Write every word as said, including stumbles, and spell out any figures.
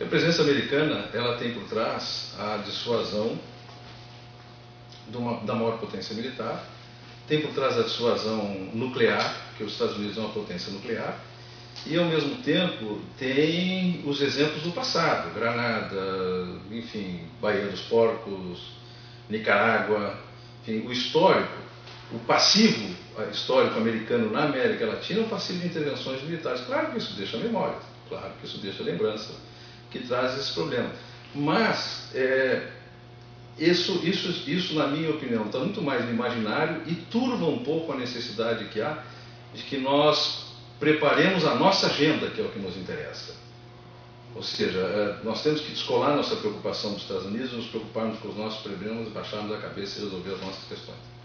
E a presença americana, ela tem por trás a dissuasão de uma, da maior potência militar, tem por trás a dissuasão nuclear, porque os Estados Unidos é uma potência nuclear, e ao mesmo tempo tem os exemplos do passado, Granada, enfim, Baía dos Porcos, Nicarágua, enfim, o histórico, o passivo histórico americano na América Latina é um passivo de intervenções militares. Claro que isso deixa memória, claro que isso deixa lembrança que traz esse problema. Mas é, isso, isso, isso, na minha opinião, está muito mais no imaginário e turva um pouco a necessidade que há de que nós preparemos a nossa agenda, que é o que nos interessa. Ou seja, é, nós temos que descolar nossa preocupação dos Estados Unidos, nos preocuparmos com os nossos problemas, baixarmos a cabeça e resolver as nossas questões.